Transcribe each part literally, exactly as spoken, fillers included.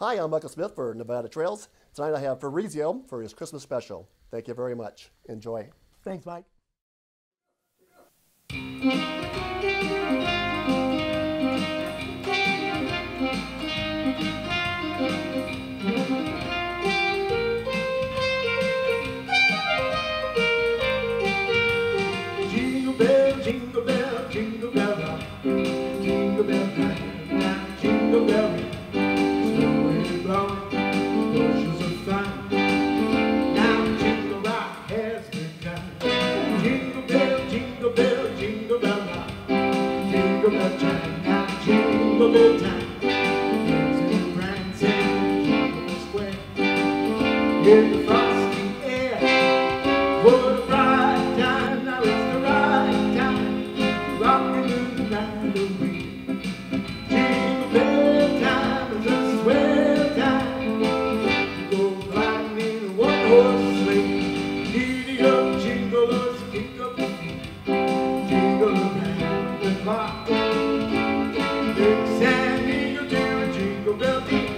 Hi, I'm Michael Smith for Nevada Trails. Tonight I have Fabrizio for his Christmas special. Thank you very much. Enjoy. Thanks, Mike. Jingle bell, jingle bell, jingle bell rock. Jingle bell time, jingle bell rock. In the frosty air, what a bright time, now it's the right time, rockin' in the night away. Jingle bell time is a swell time, go riding in a one-horse sleigh. Giddy up, jinglers, kick up the feet, jingle around the clock. Big San Diego do a jingle bell beat.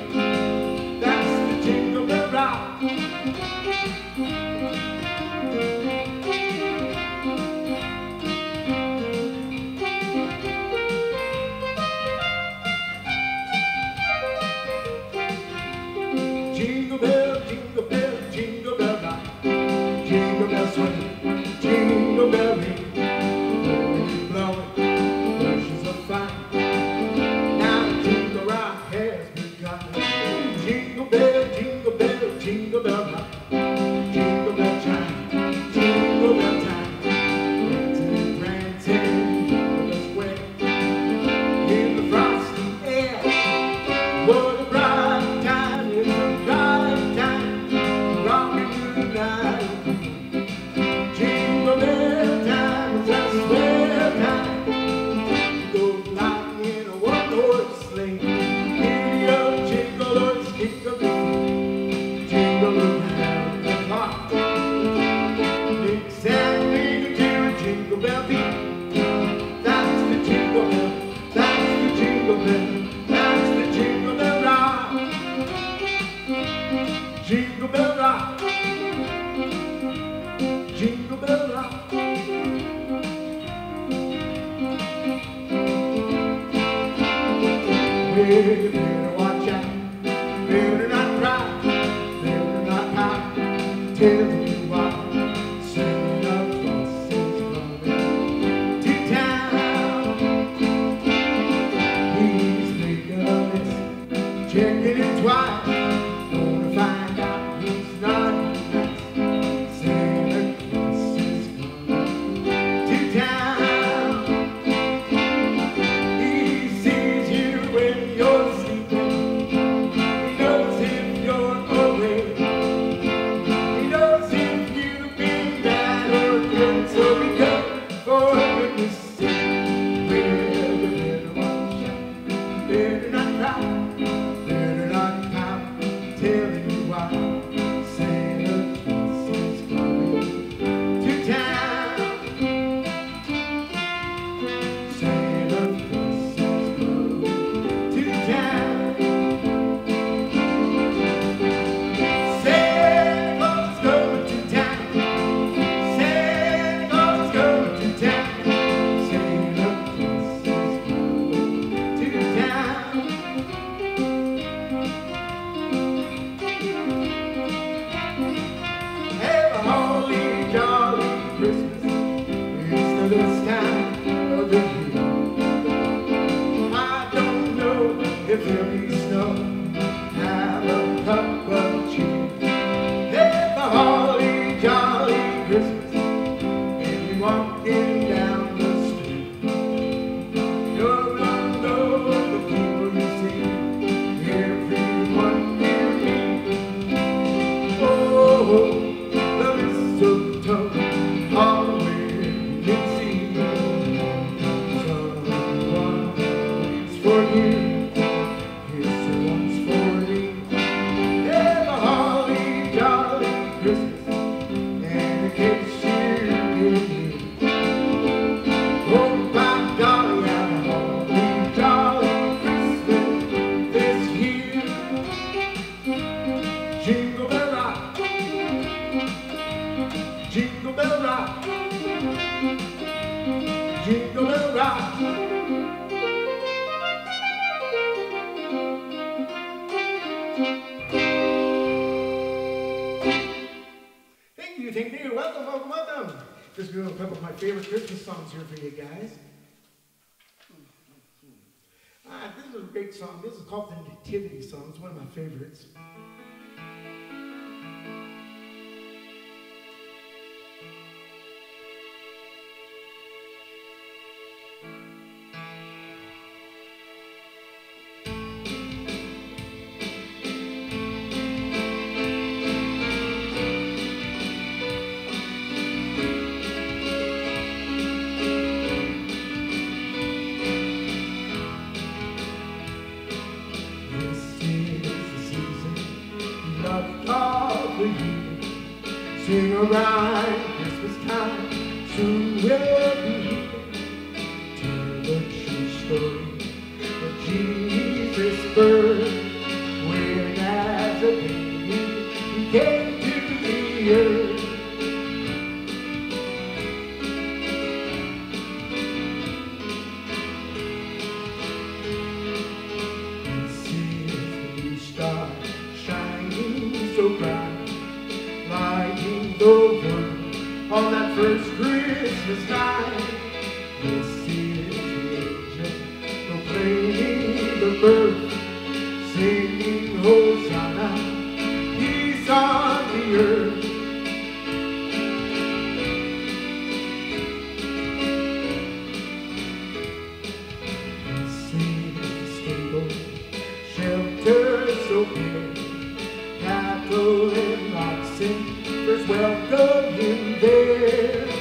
Jingle bell, jingle bell, jingle bell rock. Jingle bell swing, jingle bell ring. Blowing, blowing, rushes of fire. Now jingle rock has begun. Jingle bell, jingle bell, jingle bell rock. Jingle bell chime, jingle bell time. Dancing, prancing, jingle bell square. In the frosty air, what a bright. Jingle bell rock, jingle bell rock. Baby, better watch out, better not cry, better not hide, tell me why. Santa Claus is coming to town. He's making a list, checking it twice. Walking down the street, Jingle bell rock. Thank you, thank you. Welcome, welcome, welcome. Just doing a couple of my favorite Christmas songs here for you guys. Ah, this is a great song. This is called the Nativity Song. It's one of my favorites. Sing around Christmas time, soon we'll be here. Tell the true story of Jesus' birth, when as a baby he came to the earth. This is the new star shining so bright, on that first Christmas night. This is the angel proclaiming the birth, singing Hosanna, peace on the earth. This is the stable, shelter so big, cattle and oxen, there's welcome in there. This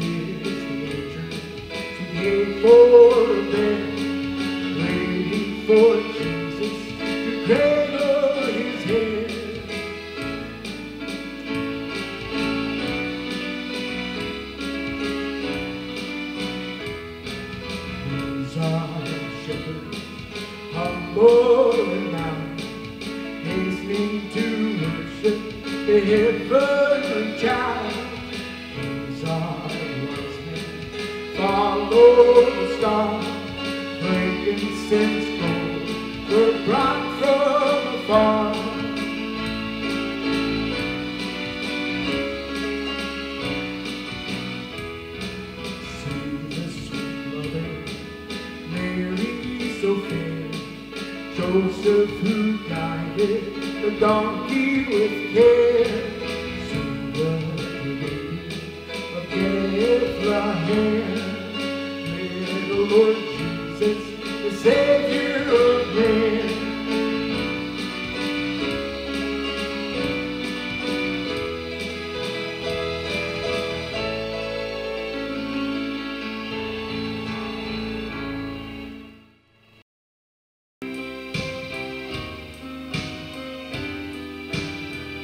is the manger to be for them, waiting for Jesus to cradle his head. These are shepherds, humble and mild, hastening to worship the heavenly child. These are wise men, follow the star, frankincense gold were brought from afar. See the sweet mother, Mary so fair, Joseph who guided the donkey with care. Soon will the baby of Bethlehem, may the Lord Jesus, the Savior of man.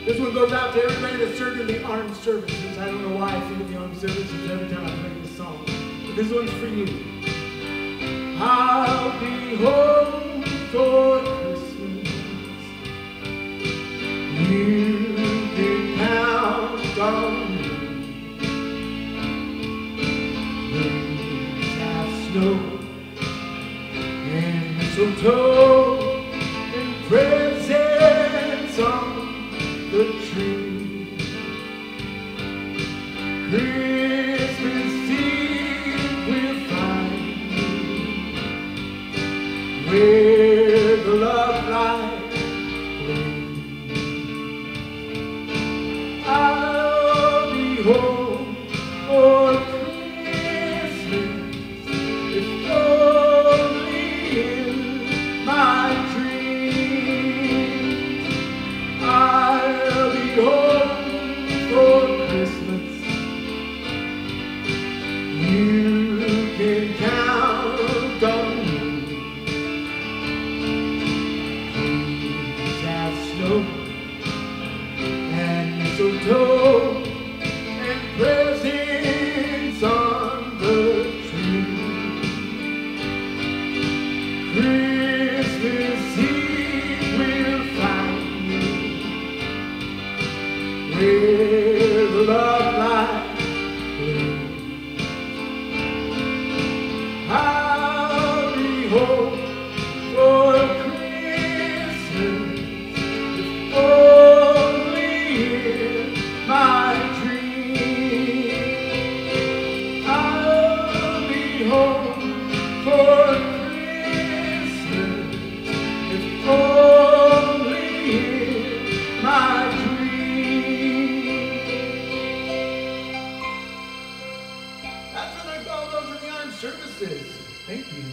This one goes out to everybody that served in the armed services. I don't know why I think of the armed services every time I play this song, but this one's for you. I'll be home for Christmas. You can count on me. Leaves have snow and mistletoe and presents on the tree. Christmas Eve will find me where the love light blooms. I'll be home for Christmas, if only in my dreams. I'll home for Christmas. You can count on me. Please have snow and mistletoe and presents on the tree. Christmas Eve will find me where the love light blooms. all those in the armed services. Thank you.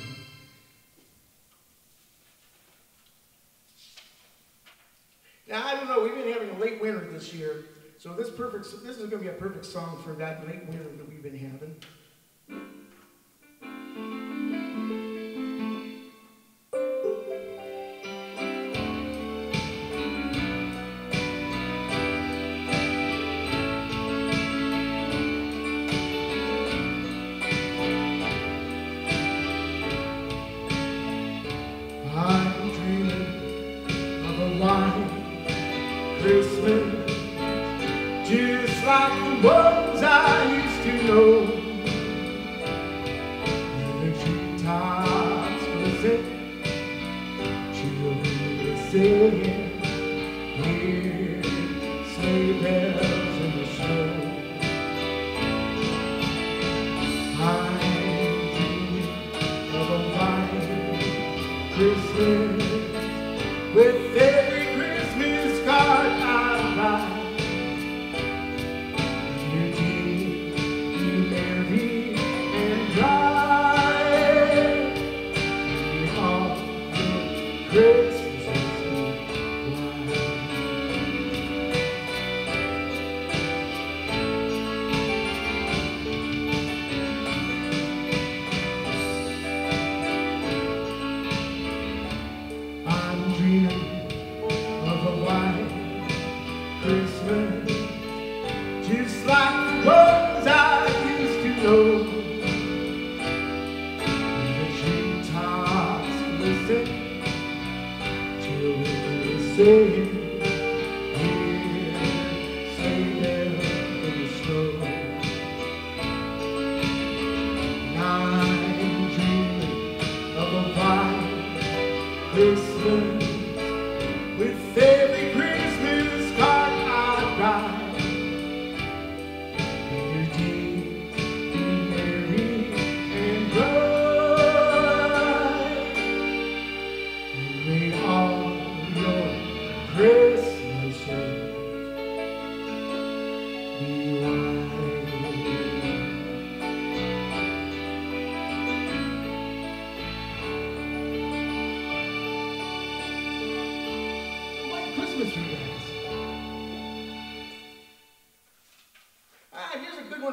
Now, I don't know, we've been having a late winter this year, so this perfect, this is gonna be a perfect song for that late winter that we've been having.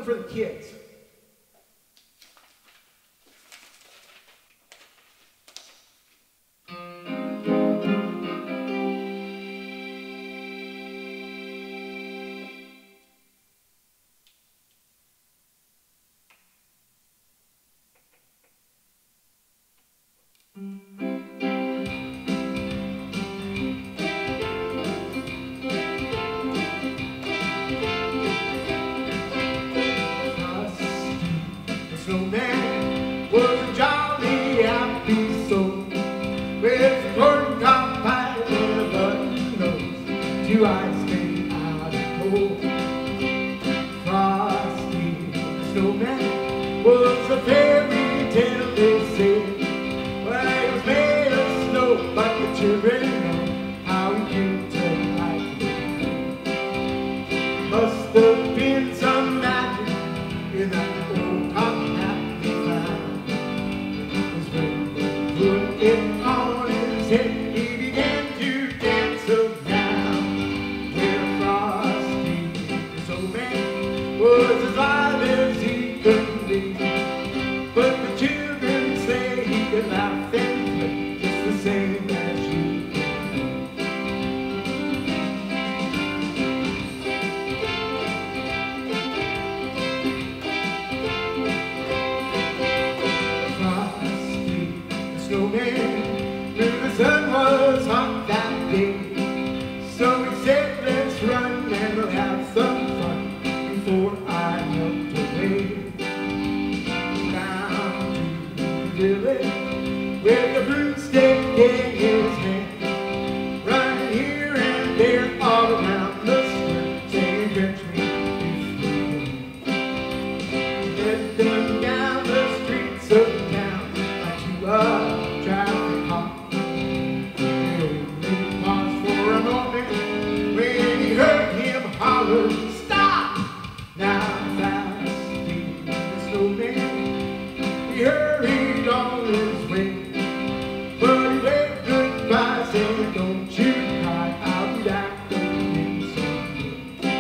For the kids. Stop! Now, fast, the snowman. hurt it all this way. But he waved goodbye, said, don't you cry, I'll be back again someday.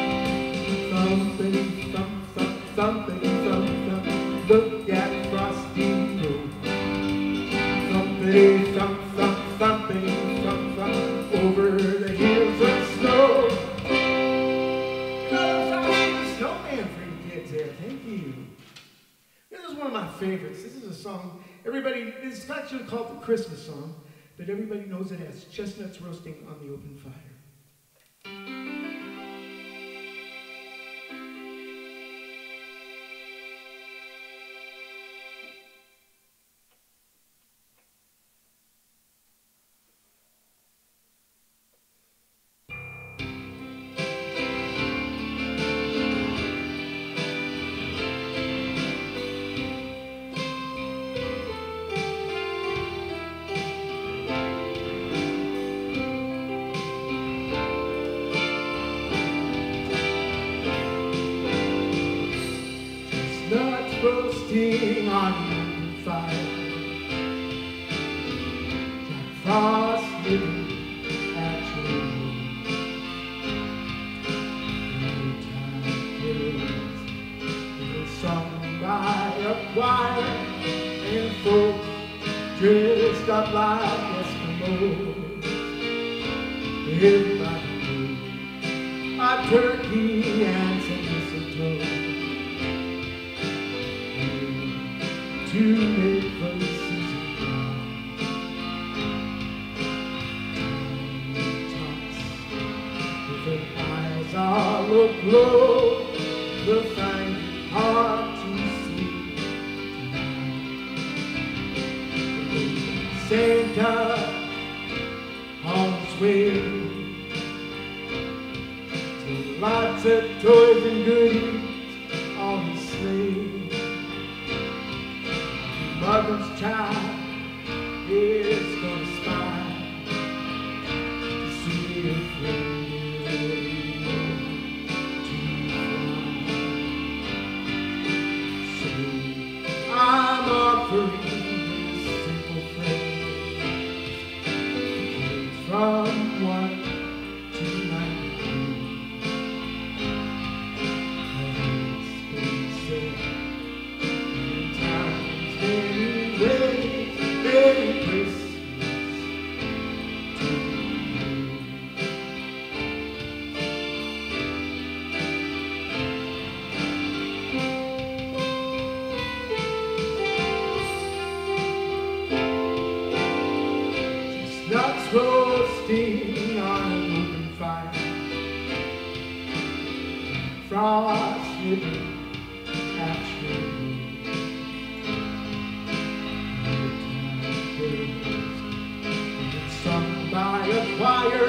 Something, some, some, something, something, look at Frosty Road. Something, some, some, something, some, some, over the hills of snow. Cause I see the snowman for you kids there, thank you. This is one of my favorites. This is a song everybody, it's actually called the Christmas song, but everybody knows it as Chestnuts Roasting on the Open Fire. Roasting on the fire, Jack Frost living at your door. Time kills, little sung by a choir, and folks dressed up like Eskimos. Everybody knew a turkey and some mistletoe. To make the season come. With her eyes all aglow, we'll find it hard to sleep tonight. Santa on his way to lots of toys and goodies on his sleigh. Mother's child is gonna spy to see her friend tonight. So I'm offering this simple phrase from what tonight means. It's been said. Chestnuts roasting on an open fire, frost nipping at your door. It's sung by a choir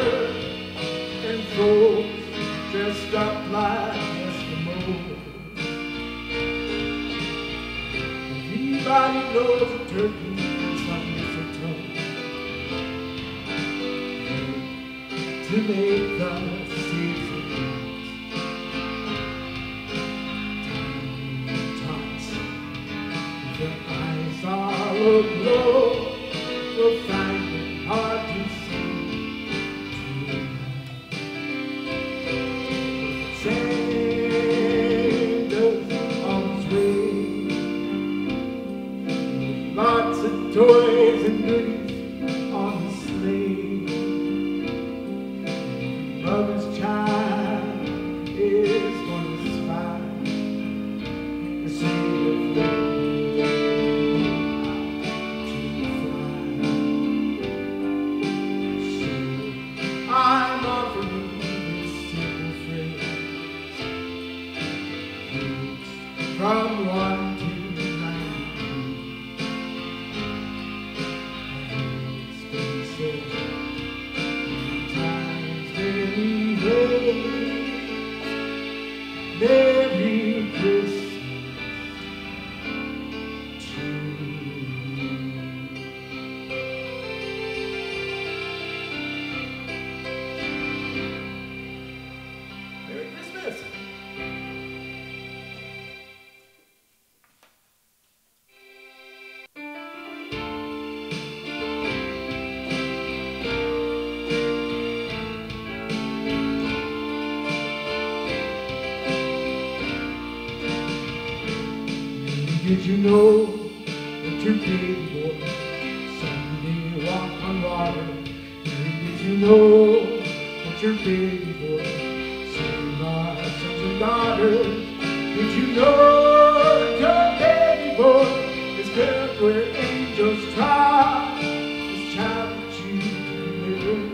and folks dressed up like Eskimos. Everybody knows a turkey and some mistletoe to make the season bright. Tots, if your eyes are aglow, we'll find it hard to see tonight. Santa's on his way, with lots of toys and goodies on his sleigh. Mother's child is going to spy to see if they're to fly. So I'm offering this simple phrase, from one to nine. Did you know that you gave more Sunday walk on water? Did you know that you gave more saved my sons and daughters? Did you know that your baby boy is kept where angels try? This child that you delivered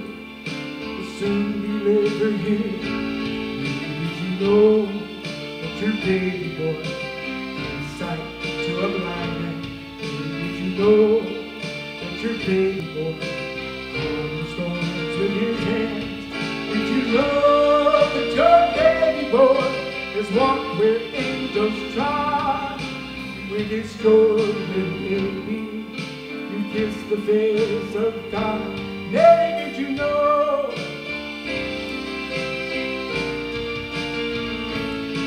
will soon be laid for you. Did you know that your baby boy sight to a blind man? Did you know that your baby boy called the storm into his hands? Did you know that your baby boy has walked where angels try? When it's golden it'll be, you kiss the face of God. Nay, did you know?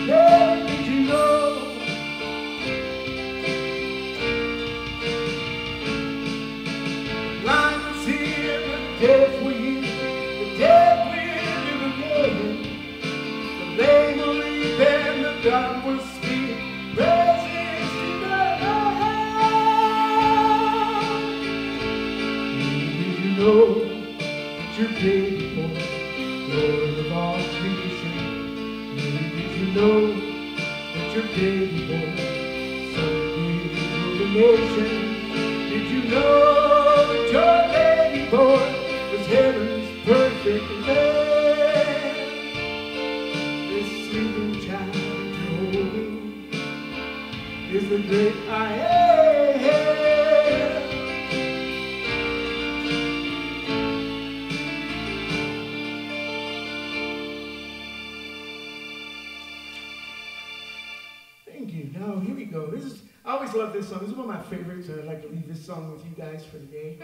Nay, did you know? Death will you, the dead will live again. The lame will leap and the dumb will speak. Praise is to God. Did you know that you're paid for, Lord of all creation? Did you know that you're paid for, Son of the nation? Did you know that your baby boy is heaven's perfect land? This sleeping child you're holding is the great I am. Thank you. Now here we go. This is, I always love this song. This is one of my favorites, and I'd like to leave this song with you guys for the day.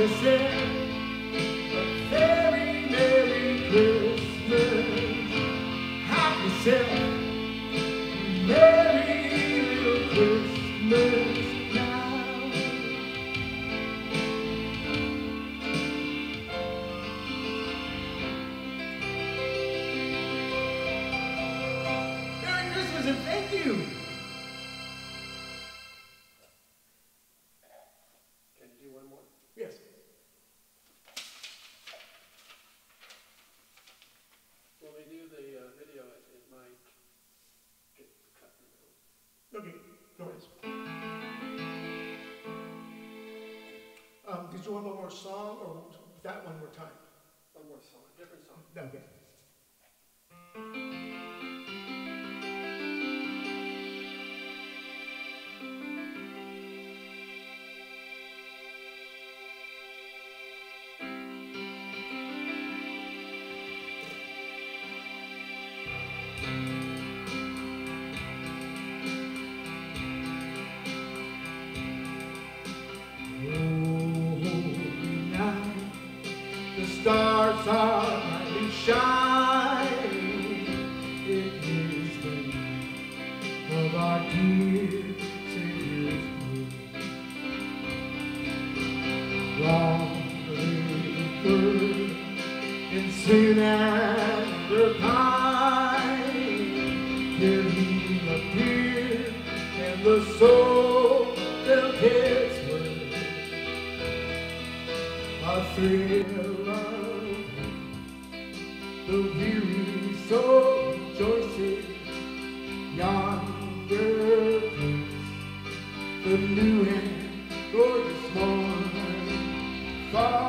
to say a very Merry Christmas. Have yourself a merry little Christmas now. Merry Christmas and thank you. Did you want one more song or that one more time? One more song, a different song. Okay. Stars are brightly shining. It is the night of our dear Savior's birth. Wrongly good and soon after pining, here he appeared and the soul felt his word. A thrill. The weary soul rejoices yonder place, the new and glorious morn.